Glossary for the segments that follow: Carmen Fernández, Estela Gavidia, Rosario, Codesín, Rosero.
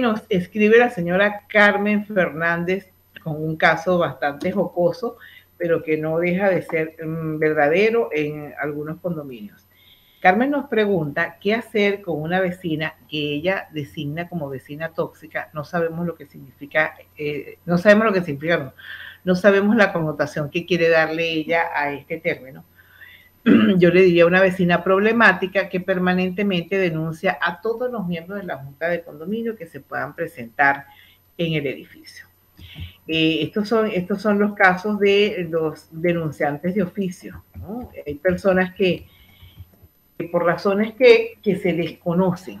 Nos escribe la señora Carmen Fernández con un caso bastante jocoso, pero que no deja de ser verdadero en algunos condominios. Carmen nos pregunta qué hacer con una vecina que ella designa como vecina tóxica. No sabemos lo que significa, no sabemos la connotación que quiere darle ella a este término. Yo le diría una vecina problemática que permanentemente denuncia a todos los miembros de la Junta de Condominio que se puedan presentar en el edificio. Estos son los casos de los denunciantes de oficio, ¿no? Hay personas que por razones que se desconocen.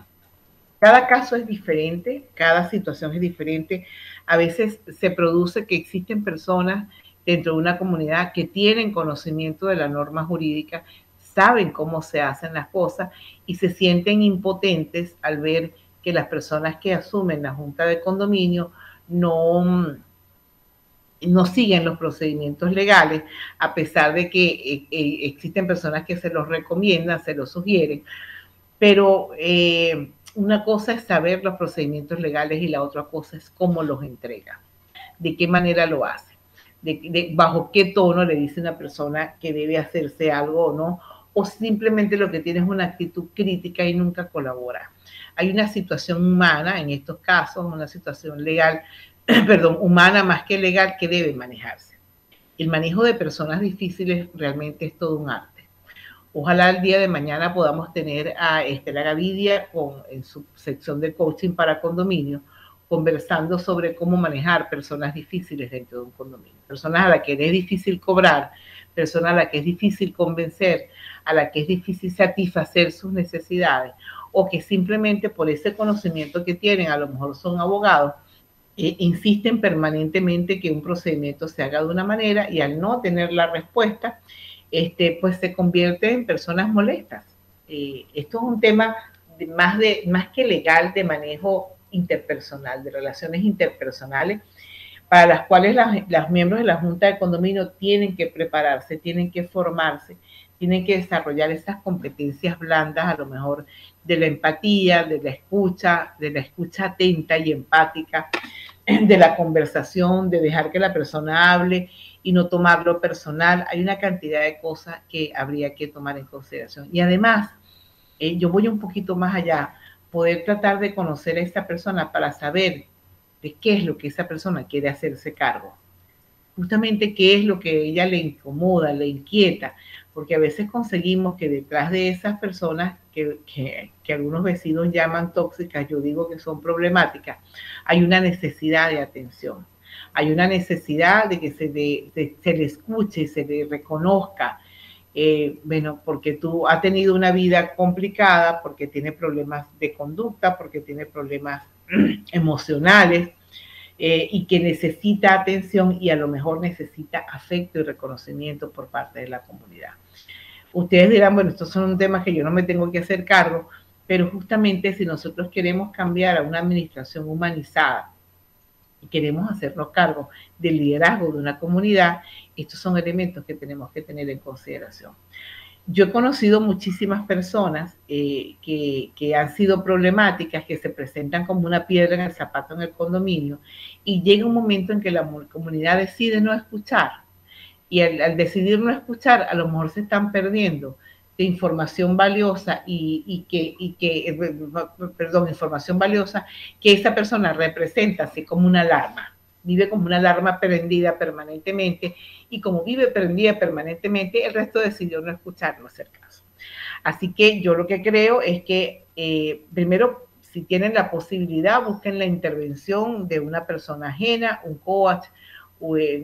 Cada caso es diferente, cada situación es diferente. A veces se produce que existen personas dentro de una comunidad que tienen conocimiento de la norma jurídica, saben cómo se hacen las cosas y se sienten impotentes al ver que las personas que asumen la Junta de Condominio no siguen los procedimientos legales, a pesar de que existen personas que se los recomiendan, se los sugieren. Pero una cosa es saber los procedimientos legales y la otra cosa es cómo los entrega, de qué manera lo hace, bajo qué tono le dice una persona que debe hacerse algo o no, o simplemente lo que tiene es una actitud crítica y nunca colabora. Hay una situación humana en estos casos, una situación legal, humana más que legal, que debe manejarse. El manejo de personas difíciles realmente es todo un arte. Ojalá el día de mañana podamos tener a Estela Gavidia en su sección de coaching para condominio, conversando sobre cómo manejar personas difíciles dentro de un condominio. Personas a las que es difícil cobrar, personas a las que es difícil convencer, a las que es difícil satisfacer sus necesidades, o que simplemente por ese conocimiento que tienen, a lo mejor son abogados, insisten permanentemente que un procedimiento se haga de una manera y al no tener la respuesta, pues se convierte en personas molestas. Esto es un tema más que legal, de manejo interpersonal, de relaciones interpersonales, para las cuales los miembros de la Junta de Condominio tienen que prepararse, tienen que formarse, tienen que desarrollar esas competencias blandas, a lo mejor de la empatía, de la escucha atenta y empática, de la conversación, de dejar que la persona hable y no tomarlo personal. Hay una cantidad de cosas que habría que tomar en consideración. Y además, yo voy un poquito más allá, poder tratar de conocer a esta persona para saber de qué es lo que esa persona quiere hacerse cargo. Justamente qué es lo que a ella le incomoda, le inquieta, porque a veces conseguimos que detrás de esas personas que algunos vecinos llaman tóxicas, yo digo que son problemáticas, hay una necesidad de atención, hay una necesidad de que se le escuche, se le reconozca, bueno, porque tú has tenido una vida complicada, porque tiene problemas de conducta, porque tiene problemas emocionales, y que necesita atención y a lo mejor necesita afecto y reconocimiento por parte de la comunidad. Ustedes dirán, bueno, estos son temas que yo no me tengo que hacer cargo, pero justamente si nosotros queremos cambiar a una administración humanizada y queremos hacernos cargo del liderazgo de una comunidad, estos son elementos que tenemos que tener en consideración. Yo he conocido muchísimas personas que han sido problemáticas, que se presentan como una piedra en el zapato en el condominio, y llega un momento en que la comunidad decide no escuchar. Y al decidir no escuchar, a lo mejor se están perdiendo de información valiosa información valiosa que esa persona representa, así como una alarma. Vive como una alarma prendida permanentemente, y como vive prendida permanentemente, el resto decidió no escuchar, no hacer caso. Así que yo lo que creo es que, primero, si tienen la posibilidad, busquen la intervención de una persona ajena, un coach,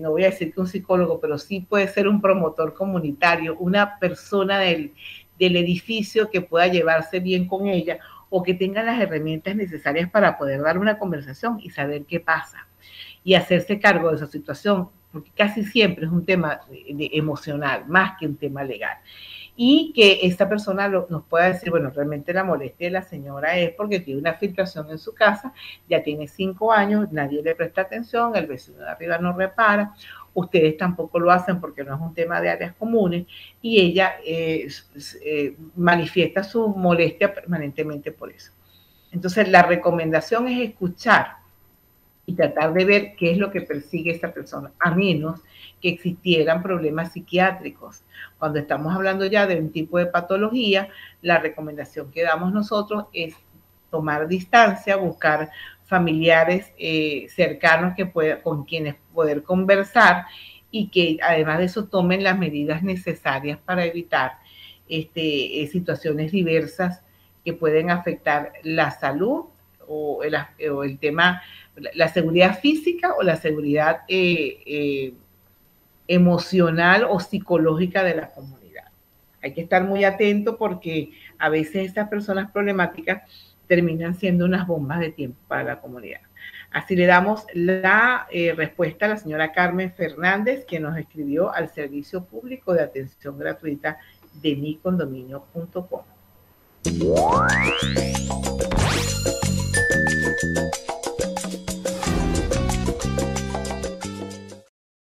no voy a decir que un psicólogo, pero sí puede ser un promotor comunitario, una persona del edificio que pueda llevarse bien con ella, o que tenga las herramientas necesarias para poder dar una conversación y saber qué pasa, y hacerse cargo de esa situación, porque casi siempre es un tema emocional, más que un tema legal. Y que esta persona nos pueda decir, bueno, realmente la molestia de la señora es porque tiene una filtración en su casa, ya tiene 5 años, nadie le presta atención, el vecino de arriba no repara, ustedes tampoco lo hacen porque no es un tema de áreas comunes, y ella manifiesta su molestia permanentemente por eso. Entonces, la recomendación es escuchar y tratar de ver qué es lo que persigue esa persona, a menos que existieran problemas psiquiátricos. Cuando estamos hablando ya de un tipo de patología, la recomendación que damos nosotros es tomar distancia, buscar familiares cercanos que con quienes poder conversar y que además de eso tomen las medidas necesarias para evitar situaciones diversas que pueden afectar la salud o el tema, la seguridad física o la seguridad emocional o psicológica de la comunidad. Hay que estar muy atento porque a veces estas personas problemáticas terminan siendo unas bombas de tiempo para la comunidad. Así le damos la respuesta a la señora Carmen Fernández, que nos escribió al Servicio Público de Atención Gratuita de micondominio.com.